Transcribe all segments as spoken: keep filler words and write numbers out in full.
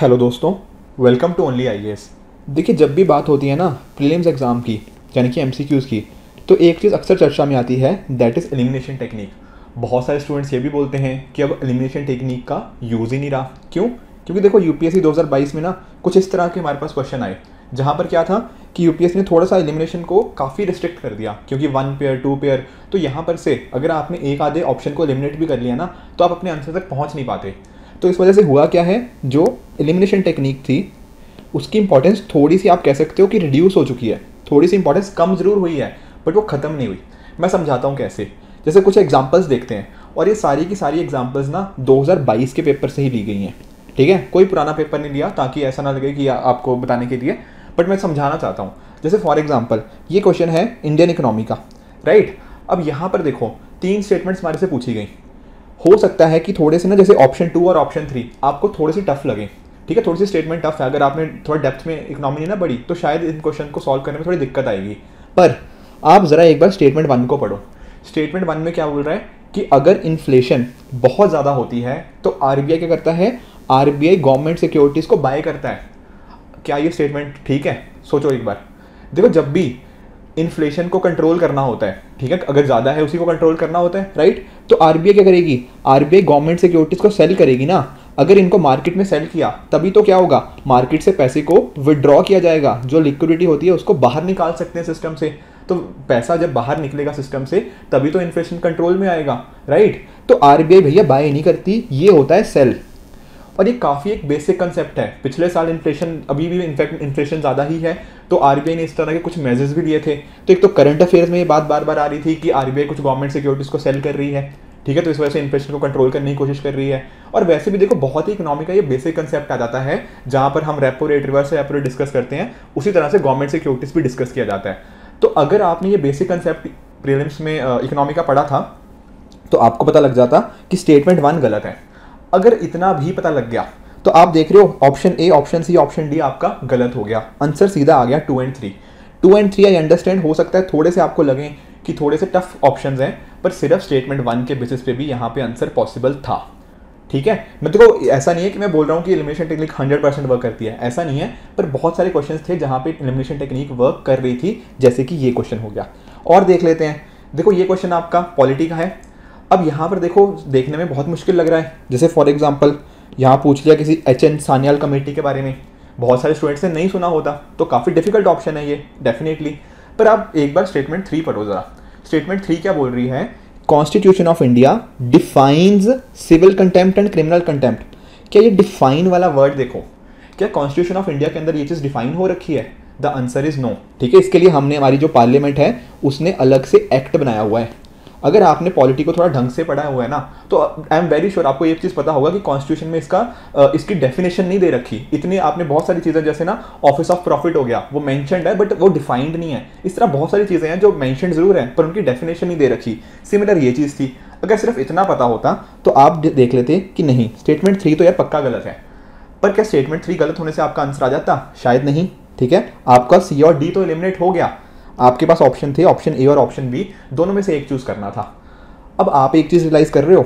Hello दोस्तों, welcome to only IAS. देखिए, जब भी बात होती है ना प्रीलिम्स एग्ज़ाम की यानी कि एमसीक्यूज़ की, तो एक चीज़ अक्सर चर्चा में आती है, दैट इज़ एलिमिनेशन टेक्निक। बहुत सारे स्टूडेंट्स ये भी बोलते हैं कि अब एलिमिनेशन टेक्निक का यूज़ ही नहीं रहा। क्यों? क्योंकि देखो यूपीएससी दो हज़ार बाईस में ना कुछ इस तरह के हमारे पास क्वेश्चन आए, जहाँ पर क्या था कि यूपीएससी ने थोड़ा सा एलिमिनेशन को काफ़ी रिस्ट्रिक्ट कर दिया, क्योंकि वन पेयर टू पेयर, तो यहाँ पर से अगर आपने एक आधे ऑप्शन को एलिमिनेट भी कर लिया ना तो आप अपने आंसर तक पहुँच नहीं पाते। तो इस वजह से हुआ क्या है, जो एलिमिनेशन टेक्निक थी उसकी इंपॉर्टेंस थोड़ी सी आप कह सकते हो कि रिड्यूस हो चुकी है, थोड़ी सी इंपॉर्टेंस कम ज़रूर हुई है बट वो ख़त्म नहीं हुई। मैं समझाता हूँ कैसे। जैसे कुछ एग्जांपल्स देखते हैं, और ये सारी की सारी एग्जांपल्स ना दो हज़ार बाईस के पेपर से ही ली गई हैं, ठीक है, कोई पुराना पेपर नहीं लिया, ताकि ऐसा ना लगे कि आपको बताने के लिए, बट मैं समझाना चाहता हूँ। जैसे फॉर एग्जाम्पल ये क्वेश्चन है इंडियन इकोनॉमी का, राइट। अब यहाँ पर देखो तीन स्टेटमेंट्स हमारे से पूछी गई। हो सकता है कि थोड़े से ना, जैसे ऑप्शन टू और ऑप्शन थ्री आपको थोड़े से टफ लगे, ठीक है, थोड़ी सी स्टेटमेंट टफ है, अगर आपने थोड़ा डेप्थ में इकोनॉमी नहीं ना पढ़ी तो शायद इन क्वेश्चन को सॉल्व करने में थोड़ी दिक्कत आएगी। पर आप ज़रा एक बार स्टेटमेंट वन को पढ़ो। स्टेटमेंट वन में क्या बोल रहा है कि अगर इन्फ्लेशन बहुत ज़्यादा होती है तो आरबीआई क्या करता है, आरबीआई गवर्नमेंट सिक्योरिटीज़ को बाय करता है। क्या ये स्टेटमेंट ठीक है? सोचो एक बार। देखो, जब भी इन्फ्लेशन को कंट्रोल करना होता है, ठीक है, अगर ज़्यादा है उसी को कंट्रोल करना होता है, राइट, तो आरबीआई क्या करेगी, आरबीआई गवर्नमेंट सिक्योरिटीज़ को सेल करेगी ना। अगर इनको मार्केट में सेल किया तभी तो क्या होगा, मार्केट से पैसे को विड्रॉ किया जाएगा, जो लिक्विडिटी होती है उसको बाहर निकाल सकते हैं सिस्टम से। तो पैसा जब बाहर निकलेगा सिस्टम से तभी तो इन्फ्लेशन कंट्रोल में आएगा, राइट। तो आरबीआई भैया बाय नहीं करती, ये होता है सेल। और ये काफ़ी एक बेसिक कंसेप्ट है। पिछले साल इन्फ्लेशन, अभी भी इनफैक्ट इन्फ्लेशन ज़्यादा ही है, तो आरबीआई ने इस तरह के कुछ मेजर्स भी लिए थे। तो एक तो करंट अफेयर्स में ये बात बार बार आ रही थी कि आरबीआई कुछ गवर्नमेंट सिक्योरिटीज़ को सेल कर रही है, ठीक है, तो इस वजह से इन्फ्लेशन को कंट्रोल करने की कोशिश कर रही है। और वैसे भी देखो, बहुत ही इकोनॉमी का ये बेसिक कंसेप्ट आ जाता है, जहाँ पर हम repo rate, reverse repo rate discuss करते हैं, उसी तरह से गवर्नमेंट सिक्योरिटीज़ भी डिस्कस किया जाता है। तो अगर आपने ये बेसिक कंसेप्ट प्रीलिम्स में इकोनॉमी का पढ़ा था तो आपको पता लग जाता कि स्टेटमेंट वन गलत है। अगर इतना भी पता लग गया तो आप देख रहे हो option A, option C, option D आपका गलत हो गया। आंसर सीधा आ गया two and three. Two and three I understand, हो सकता है थोड़े से आपको लगे कि थोड़े से टफ ऑप्शंस हैं, पर सिर्फ स्टेटमेंट वन के बेसिस पे भी यहाँ पे आंसर पॉसिबल था, ठीक है। मैं तो ऐसा नहीं है कि मैं बोल रहा हूँ कि elimination technique hundred percent work करती है, ऐसा नहीं है, पर बहुत सारे क्वेश्चन थे जहाँ पे एलिमिनेशन टेक्निक वर्क कर रही थी, जैसे कि ये क्वेश्चन हो गया। और देख लेते हैं, देखो ये क्वेश्चन आपका पॉलिटी का है। अब यहाँ पर देखो, देखने में बहुत मुश्किल लग रहा है। जैसे फॉर एग्जाम्पल यहाँ पूछ लिया किसी एच एन सान्याल कमेटी के बारे में, बहुत सारे स्टूडेंट्स ने नहीं सुना होता, तो काफ़ी डिफिकल्ट ऑप्शन है ये डेफिनेटली। पर आप एक बार स्टेटमेंट थ्री पढ़ो ज़रा। स्टेटमेंट थ्री क्या बोल रही है, constitution of India defines civil contempt and criminal contempt. क्या ये डिफाइन वाला वर्ड देखो, क्या कॉन्स्टिट्यूशन ऑफ इंडिया के अंदर ये चीज़ डिफाइन हो रखी है? द आंसर इज़ नो, ठीक है। इसके लिए हमने, हमारी जो पार्लियामेंट है उसने अलग से एक्ट बनाया हुआ है। अगर आपने पॉलिटी को थोड़ा ढंग से पढ़ा हुआ है ना तो आई एम वेरी श्योर आपको ये चीज़ पता होगा कि कॉन्स्टिट्यूशन में इसका इसकी डेफिनेशन नहीं दे रखी। इतनी आपने बहुत सारी चीज़ें, जैसे ना ऑफिस ऑफ प्रॉफिट हो गया, वो मेंशनड है बट वो डिफाइंड नहीं है। इस तरह बहुत सारी चीज़ें हैं जो मेंशनड जरूर हैं पर उनकी डेफिनेशन नहीं दे रखी। सिमिलर ये चीज़ थी। अगर सिर्फ इतना पता होता तो आप देख लेते कि नहीं, स्टेटमेंट थ्री तो यार पक्का गलत है। पर क्या स्टेटमेंट थ्री गलत होने से आपका आंसर आ जाता? शायद नहीं, ठीक है। आपका सी और डी तो एलिमिनेट हो गया। आपके पास ऑप्शन थे ऑप्शन ए और ऑप्शन बी, दोनों में से एक चूज़ करना था। अब आप एक चीज़ रियलाइज़ कर रहे हो,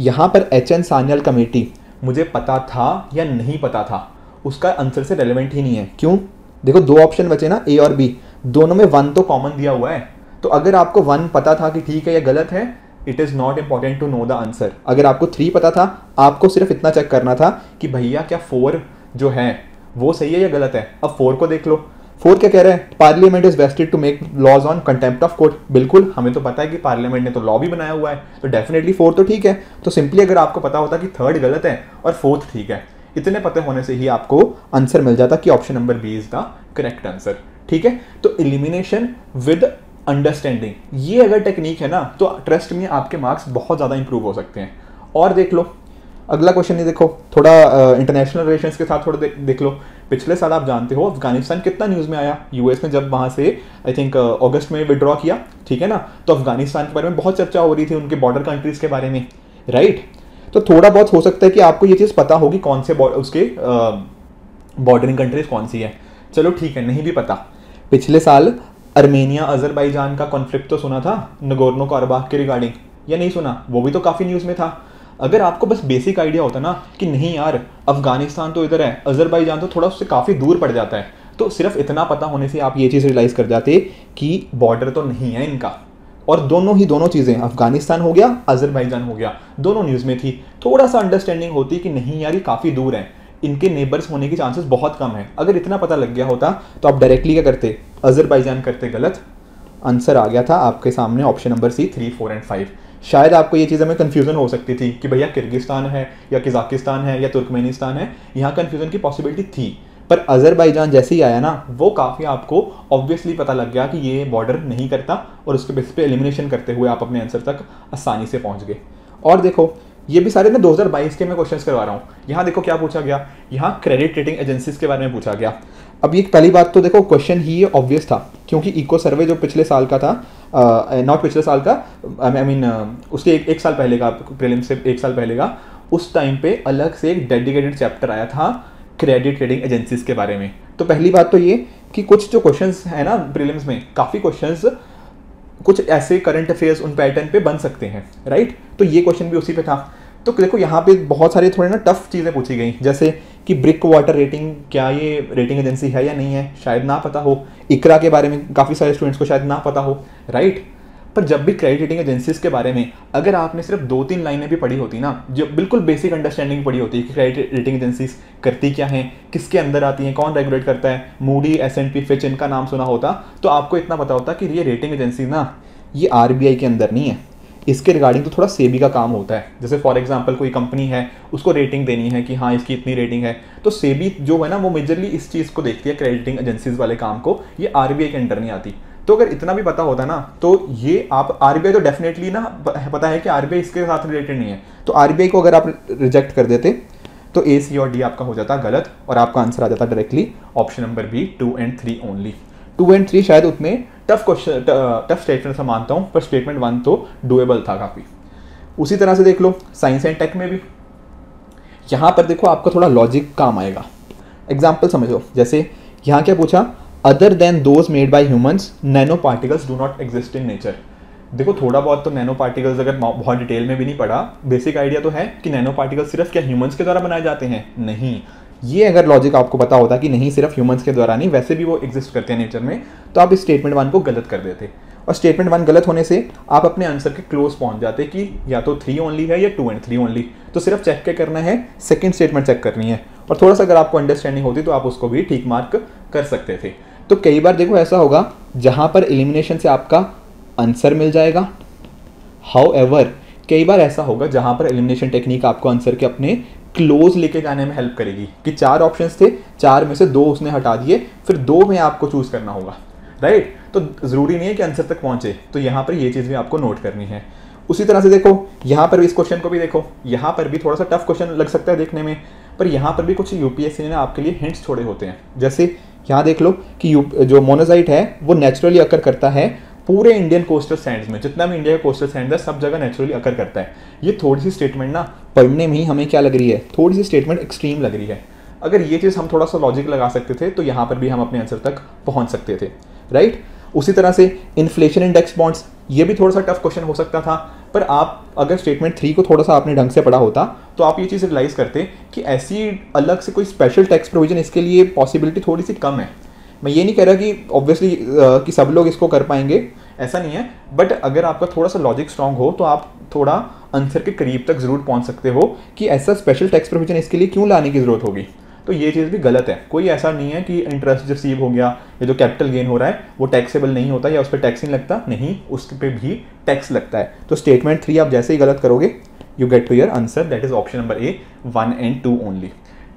यहाँ पर एच एन सान्याल कमेटी मुझे पता था या नहीं पता था उसका आंसर से रेलेवेंट ही नहीं है। क्यों? देखो दो ऑप्शन बचे ना, ए और बी, दोनों में वन तो कॉमन दिया हुआ है। तो अगर आपको वन पता था कि ठीक है या गलत है, it is not important to know the answer. अगर आपको थ्री पता था, आपको सिर्फ इतना चेक करना था कि भैया क्या फोर जो है वो सही है या गलत है। अब फोर को देख लो। फोर क्या कह रहे हैं, parliament is vested to make laws on contempt of court. बिल्कुल, हमें तो पता है कि पार्लियामेंट ने तो लॉ भी बनाया हुआ है, तो डेफिनेटली फोर तो ठीक है। तो सिंपली अगर आपको पता होता कि थर्ड गलत है और फोर्थ ठीक है, इतने पते होने से ही आपको आंसर मिल जाता कि option number B is the correct answer, ठीक है। तो एलिमिनेशन विद अंडरस्टैंडिंग, ये अगर टेक्निक है ना तो ट्रस्ट में आपके मार्क्स बहुत ज़्यादा इंप्रूव हो सकते हैं। और देख लो अगला क्वेश्चन, ये देखो थोड़ा इंटरनेशनल रिलेशंस के साथ थोड़ा देख, देख लो। पिछले साल आप जानते हो अफगानिस्तान कितना न्यूज़ में आया, यूएस ने जब वहाँ से आई थिंक अगस्त में विड्रॉ किया, ठीक है ना, तो अफगानिस्तान के बारे में बहुत चर्चा हो रही थी, उनके बॉर्डर कंट्रीज़ के बारे में, राइट। तो थोड़ा बहुत हो सकता है कि आपको ये चीज़ पता होगी कौन से उसके बॉर्डरिंग कंट्रीज़ कौन सी है। चलो ठीक है, नहीं भी पता। पिछले साल आर्मेनिया अज़रबैजान का कॉन्फ्लिक्ट तो सुना था, नागोर्नो काराबाख के रिगार्डिंग, या नहीं सुना? वो भी तो काफ़ी न्यूज़ में था। अगर आपको बस बेसिक आइडिया होता ना कि नहीं यार अफगानिस्तान तो इधर है, अजरबैजान तो थोड़ा उससे काफ़ी दूर पड़ जाता है, तो सिर्फ इतना पता होने से आप ये चीज़ रियलाइज़ कर जाते कि बॉर्डर तो नहीं है इनका। और दोनों ही दोनों चीज़ें, अफगानिस्तान हो गया, अजरबैजान हो गया, दोनों न्यूज़ में थी। थोड़ा सा अंडरस्टैंडिंग होती कि नहीं यार ये काफ़ी दूर है, इनके नेबर्स होने के चांसेस बहुत कम है। अगर इतना पता लग गया होता तो आप डायरेक्टली क्या करते, अजरबैजान करते। गलत आंसर आ गया था आपके सामने option number C three four and five. शायद आपको ये चीज़ में कन्फ्यूज़न हो सकती थी कि भैया किर्गिस्तान है या कजाकिस्तान है या तुर्कमेनिस्तान है, यहाँ कन्फ्यूज़न की पॉसिबिलिटी थी। पर अजरबैजान जैसे ही आया ना वो काफ़ी आपको ऑब्वियसली पता लग गया कि ये बॉर्डर नहीं करता, और उसके बेस पे एलिमिनेशन करते हुए आप अपने आंसर तक आसानी से पहुंच गए। और देखो ये भी सारे ना दो हज़ार बाईस के मैं क्वेश्चंस करवा रहा हूँ। यहाँ देखो क्या पूछा गया, यहाँ क्रेडिट रेटिंग एजेंसीज के बारे में पूछा गया। अब ये पहली बात तो देखो क्वेश्चन ही ये ऑब्वियस था, क्योंकि इको सर्वे जो पिछले साल का था, नॉट पिछले साल का, आई मीन उसके एक, एक साल पहले का, प्रीलिम्स से एक साल पहले का, उस टाइम पे अलग से एक डेडिकेटेड चैप्टर आया था क्रेडिट रेटिंग एजेंसीज के बारे में। तो पहली बात तो ये कि कुछ जो क्वेश्चंस है ना प्रीलिम्स में, काफ़ी क्वेश्चंस कुछ ऐसे करंट अफेयर्स उन पैटर्न पे बन सकते हैं, राइट। तो ये क्वेश्चन भी उसी पे था। तो देखो यहाँ पे बहुत सारे थोड़े ना टफ चीज़ें पूछी गई, जैसे कि ब्रिक वाटर रेटिंग, क्या ये रेटिंग एजेंसी है या नहीं है, शायद ना पता हो। इकरा के बारे में काफ़ी सारे स्टूडेंट्स को शायद ना पता हो, राइट। पर जब भी क्रेडिट रेटिंग एजेंसीज के बारे में अगर आपने सिर्फ दो तीन लाइनें भी पढ़ी होती ना, जो बिल्कुल बेसिक अंडरस्टैंडिंग पढ़ी होती है कि क्रेडिट रेटिंग एजेंसीज करती क्या हैं, किसके अंदर आती हैं, कौन रेगुलेट करता है, Moody, S and P, Fitch, इनका नाम सुना होता तो आपको इतना पता होता कि ये रेटिंग एजेंसी ना ये आर बी आई के अंदर नहीं है, इसके रिगार्डिंग तो थोड़ा सेबी का काम होता है। जैसे फॉर एग्जांपल कोई कंपनी है, उसको रेटिंग देनी है कि हाँ इसकी इतनी रेटिंग है, तो सेबी जो है ना वो मेजरली इस चीज़ को देखती है, क्रेडिट रेटिंग एजेंसीज वाले काम को, ये आर बी आई के अंडर नहीं आती। तो अगर इतना भी पता होता ना तो ये आप आर बी आई तो डेफिनेटली ना पता है कि आर बी आई इसके साथ रिलेटेड नहीं है, तो आर बी आई को अगर आप रिजेक्ट कर देते तो ए, सी और डी आपका हो जाता गलत, और आपका आंसर आ जाता directly option number B two and three only. Two and three शायद उतने टफ क्वेश्चन टफ स्टेटमेंट से मानता हूँ, पर स्टेटमेंट वन तो डुएबल था काफ़ी। उसी तरह से देख लो साइंस एंड टेक में भी, यहाँ पर देखो आपका थोड़ा लॉजिक काम आएगा। एग्जाम्पल समझो, जैसे यहाँ क्या पूछा, other than those made by humans nano particles do not exist in nature. देखो थोड़ा बहुत तो नैनो पार्टिकल्स, अगर बहुत डिटेल में भी नहीं पढ़ा, बेसिक आइडिया तो है कि नैनो पार्टिकल्स सिर्फ क्या ह्यूमन्स के द्वारा बनाए जाते हैं, नहीं। ये अगर लॉजिक आपको पता होता कि नहीं सिर्फ ह्यूमन्स के द्वारा नहीं, वैसे भी वो एग्जिस्ट करते हैं नेचर में, तो आप इस स्टेटमेंट वन को गलत कर देते। और स्टेटमेंट वन गलत होने से आप अपने आंसर के क्लोज पहुंच जाते कि या तो थ्री ओनली है या टू एंड थ्री ओनली। तो सिर्फ चेक क्या करना है, सेकेंड स्टेटमेंट चेक करनी है, और थोड़ा सा अगर आपको अंडरस्टैंडिंग होती तो आप उसको भी ठीक मार्क कर सकते थे। तो कई बार देखो ऐसा होगा जहाँ पर एलिमिनेशन से आपका आंसर मिल जाएगा, हाउएवर कई बार ऐसा होगा जहाँ पर एलिमिनेशन टेक्निक आपको आंसर के अपने क्लोज लेके जाने में हेल्प करेगी, कि चार ऑप्शंस थे, चार में से दो उसने हटा दिए, फिर दो में आपको चूज़ करना होगा, राइट। तो ज़रूरी नहीं है कि आंसर तक पहुँचे, तो यहाँ पर ये चीज़ भी आपको नोट करनी है। उसी तरह से देखो यहाँ पर भी, इस क्वेश्चन को भी देखो, यहाँ पर भी थोड़ा सा टफ क्वेश्चन लग सकता है देखने में, पर यहाँ पर भी कुछ यूपीएससी ने आपके लिए हिंट्स छोड़े होते हैं। जैसे यहाँ देख लो कि जो मोनाजाइट है वो नेचुरली अकर करता है पूरे इंडियन कोस्टल सैंड्स में, जितना भी इंडिया का कोस्टल सैंड है सब जगह नेचुरली अकर करता है। ये थोड़ी सी स्टेटमेंट ना पढ़ने में ही हमें क्या लग रही है, थोड़ी सी स्टेटमेंट एक्सट्रीम लग रही है। अगर ये चीज़ हम थोड़ा सा लॉजिक लगा सकते थे तो यहाँ पर भी हम अपने आंसर तक पहुँच सकते थे, राइट। उसी तरह से इन्फ्लेशन इंडेक्स बॉन्ड्स, ये भी थोड़ा सा टफ क्वेश्चन हो सकता था, पर आप अगर स्टेटमेंट थ्री को थोड़ा सा आपने ढंग से पढ़ा होता तो आप ये चीज़ रियलाइज़ करते कि ऐसी अलग से कोई स्पेशल टैक्स प्रोविजन इसके लिए पॉसिबिलिटी थोड़ी सी कम है। मैं ये नहीं कह रहा कि ऑब्वियसली कि सब लोग इसको कर पाएंगे, ऐसा नहीं है, बट अगर आपका थोड़ा सा लॉजिक स्ट्रांग हो तो आप थोड़ा आंसर के करीब तक ज़रूर पहुँच सकते हो कि ऐसा स्पेशल टैक्स प्रोविजन इसके लिए क्यों लाने की ज़रूरत होगी। तो ये चीज़ भी गलत है। कोई ऐसा नहीं है कि इंटरेस्ट रिसीव हो गया या जो कैपिटल गेन हो रहा है वो टैक्सेबल नहीं होता या उस पर टैक्स नहीं लगता, नहीं, उस पर भी टैक्स लगता है। तो स्टेटमेंट थ्री आप जैसे ही गलत करोगे you get to your answer, that is option number A one and two only,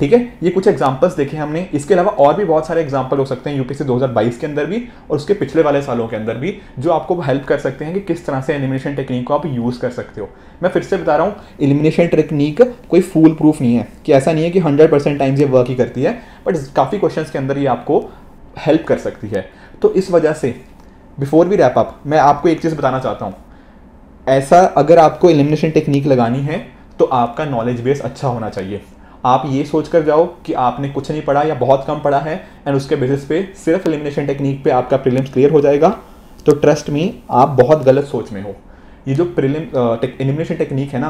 ठीक है। ये कुछ एग्जाम्पल्स देखे हमने, इसके अलावा और भी बहुत सारे एग्जाम्पल हो सकते हैं यूपीएससी दो हज़ार बाईस के अंदर भी और उसके पिछले वाले सालों के अंदर भी, जो आपको हेल्प कर सकते हैं कि किस तरह से एलिमिनेशन टेक्निक को आप यूज़ कर सकते हो। मैं फिर से बता रहा हूँ, एलिमिनेशन टेक्निक कोई फूल प्रूफ नहीं है, कि ऐसा नहीं है कि हंड्रेड परसेंट टाइम्स ये वर्क ही करती है, बट काफ़ी क्वेश्चन के अंदर ये आपको हेल्प कर सकती है। तो इस वजह से बिफोर वी रैप अप मैं आपको एक चीज़ बताना चाहता हूँ, ऐसा अगर आपको एलिमिनेशन टेक्निक लगानी है तो आपका नॉलेज बेस अच्छा होना चाहिए। आप ये सोच कर जाओ कि आपने कुछ नहीं पढ़ा या बहुत कम पढ़ा है एंड उसके बेसिस पे सिर्फ एलिमिनेशन टेक्निक पे आपका प्रीलिम्स क्लियर हो जाएगा, तो ट्रस्ट मी आप बहुत गलत सोच में हो। ये जो प्रीलिम एलिमिनेशन टेक्निक है ना,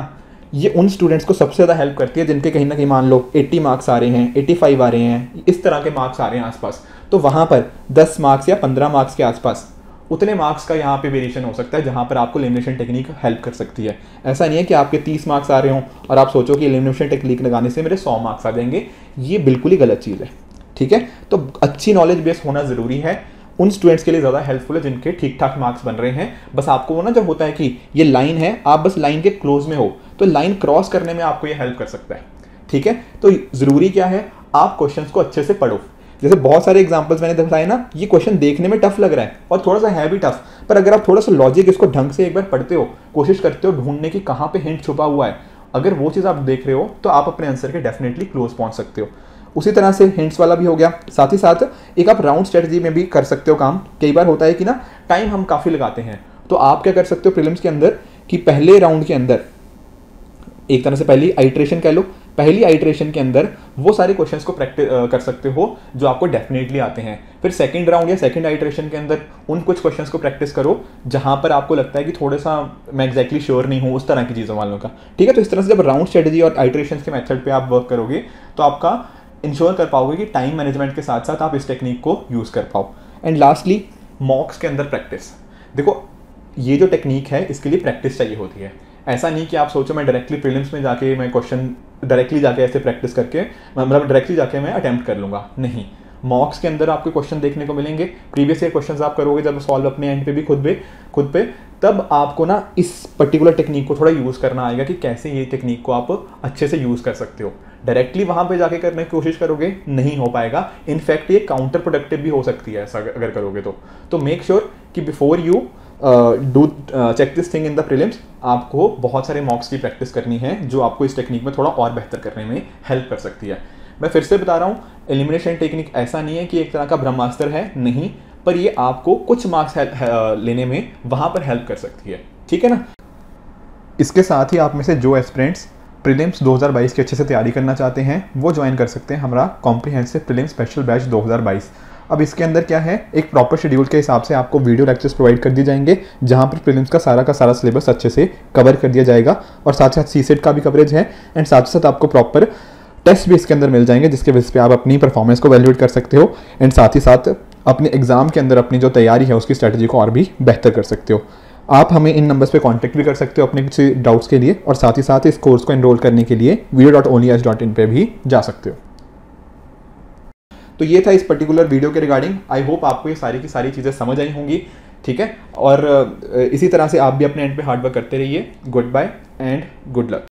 ये उन स्टूडेंट्स को सबसे ज़्यादा हेल्प करती है जिनके कहीं ना कहीं मान लो अस्सी मार्क्स आ रहे हैं, पचासी आ रहे हैं, इस तरह के मार्क्स आ रहे हैं आसपास। तो वहाँ पर दस मार्क्स या पंद्रह मार्क्स के आसपास उतने मार्क्स का यहाँ पे वेरिएशन हो सकता है जहाँ पर आपको एलिमिनेशन टेक्निक हेल्प कर सकती है। ऐसा नहीं है कि आपके तीस मार्क्स आ रहे हों और आप सोचो कि एलिमिनेशन टेक्निक लगाने से मेरे सौ मार्क्स आ जाएंगे, ये बिल्कुल ही गलत चीज़ है। ठीक है, तो अच्छी नॉलेज बेस होना ज़रूरी है, उन स्टूडेंट्स के लिए ज़्यादा हेल्पफुल है जिनके ठीक ठाक मार्क्स बन रहे हैं। बस आपको वो ना जब होता है कि ये लाइन है, आप बस लाइन के क्लोज में हो, तो लाइन क्रॉस करने में आपको ये हेल्प कर सकता है। ठीक है, तो ज़रूरी क्या है, आप क्वेश्चंस को अच्छे से पढ़ो। जैसे बहुत सारे एग्जांपल्स मैंने बताए ना, ये क्वेश्चन देखने में टफ लग रहा है और थोड़ा सा है भी टफ, पर अगर आप थोड़ा सा लॉजिक इसको ढंग से एक बार पढ़ते हो, कोशिश करते हो ढूंढने की कहाँ पर हिंट छुपा हुआ है, अगर वो चीज़ आप देख रहे हो तो आप अपने आंसर के डेफिनेटली क्लोज पहुँच सकते हो। उसी तरह से हिंट्स वाला भी हो गया, साथ ही साथ एक आप राउंड स्ट्रेटजी में भी कर सकते हो काम। कई बार होता है कि ना टाइम हम काफ़ी लगाते हैं, तो आप क्या कर सकते हो प्रीलिम्स के अंदर कि पहले राउंड के अंदर एक तरह से पहली आइट्रेशन कह लो, पहली आइट्रेशन के अंदर वो सारे क्वेश्चंस को प्रैक्टिस कर सकते हो जो आपको डेफिनेटली आते हैं। फिर सेकंड राउंड या सेकंड आइट्रेशन के अंदर उन कुछ क्वेश्चंस को प्रैक्टिस करो जहाँ पर आपको लगता है कि थोड़ा सा मैं एग्जैक्टली श्योर नहीं हूँ, उस तरह की चीज़ों वालों का। ठीक है, तो इस तरह से जब राउंड स्ट्रेटजी और आइट्रेशन के मैथड पर आप वर्क करोगे तो आपका इंश्योर कर पाओगे कि टाइम मैनेजमेंट के साथ साथ आप इस टेक्निक को यूज़ कर पाओ। एंड लास्टली मॉक्स के अंदर प्रैक्टिस। देखो ये जो टेक्निक है इसके लिए प्रैक्टिस चाहिए होती है। ऐसा नहीं कि आप सोचो मैं डायरेक्टली प्रीलिम्स में जाके मैं क्वेश्चन डायरेक्टली जाके ऐसे प्रैक्टिस करके मतलब डायरेक्टली जाके मैं अटैम्प्ट कर लूँगा, नहीं। मॉक्स के अंदर आपके क्वेश्चन देखने को मिलेंगे, प्रीवियस ईयर क्वेश्चंस आप करोगे जब सॉल्व अपने एंड पे भी खुद पे खुद पे तब आपको ना इस पर्टिकुलर टेक्निक को थोड़ा यूज़ करना आएगा कि कैसे ये टेक्निक को आप अच्छे से यूज़ कर सकते हो। डायरेक्टली वहाँ पे जाके करने की कोशिश करोगे नहीं हो पाएगा, इनफैक्ट ये काउंटर प्रोडक्टिव भी हो सकती है ऐसा अगर करोगे तो। तो मेक श्योर कि before you do check this thing in the prelims, आपको बहुत सारे मॉक्स की प्रैक्टिस करनी है जो आपको इस टेक्निक में थोड़ा और बेहतर करने में हेल्प कर सकती है। मैं फिर से बता रहा हूँ, एलिमिनेशन टेक्निक ऐसा नहीं है कि एक तरह का ब्रह्मास्त्र है, नहीं, पर ये आपको कुछ मार्क्स लेने में वहाँ पर हेल्प कर सकती है। ठीक है ना, इसके साथ ही आप में से जो एस्पिरेंट्स प्रीलिम्स दो हज़ार बाईस की अच्छे से तैयारी करना चाहते हैं वो ज्वाइन कर सकते हैं हमारा कॉम्प्रिहेंसिव प्रीलिम्स स्पेशल बैच दो हज़ार बाईस। अब इसके अंदर क्या है, एक प्रॉपर शेड्यूल के हिसाब से आपको वीडियो लेक्चर्स प्रोवाइड कर दिए जाएंगे जहां पर प्रीलिम्स का सारा का सारा सिलेबस अच्छे से कवर कर दिया जाएगा और साथ ही साथ सीसेट का भी कवरेज है। एंड साथ ही साथ आपको प्रॉपर टेस्ट भी इसके अंदर मिल जाएंगे जिसके बेस पे आप अपनी परफॉर्मेंस को वैल्यूएट कर सकते हो एंड साथ ही साथ अपने एग्जाम के अंदर अपनी जो तैयारी है उसकी स्ट्रैटेजी को और भी बेहतर कर सकते हो। आप हमें इन नंबर्स पे कांटेक्ट भी कर सकते हो अपने कुछ डाउट्स के लिए और साथ ही साथ इस कोर्स को एनरोल करने के लिए video dot only I A S dot in पे भी जा सकते हो। तो ये था इस पर्टिकुलर वीडियो के रिगार्डिंग। आई होप आपको ये सारी की सारी चीज़ें समझ आई होंगी। ठीक है, और इसी तरह से आप भी अपने एंड पे हार्डवर्क करते रहिए। Good bye and good luck.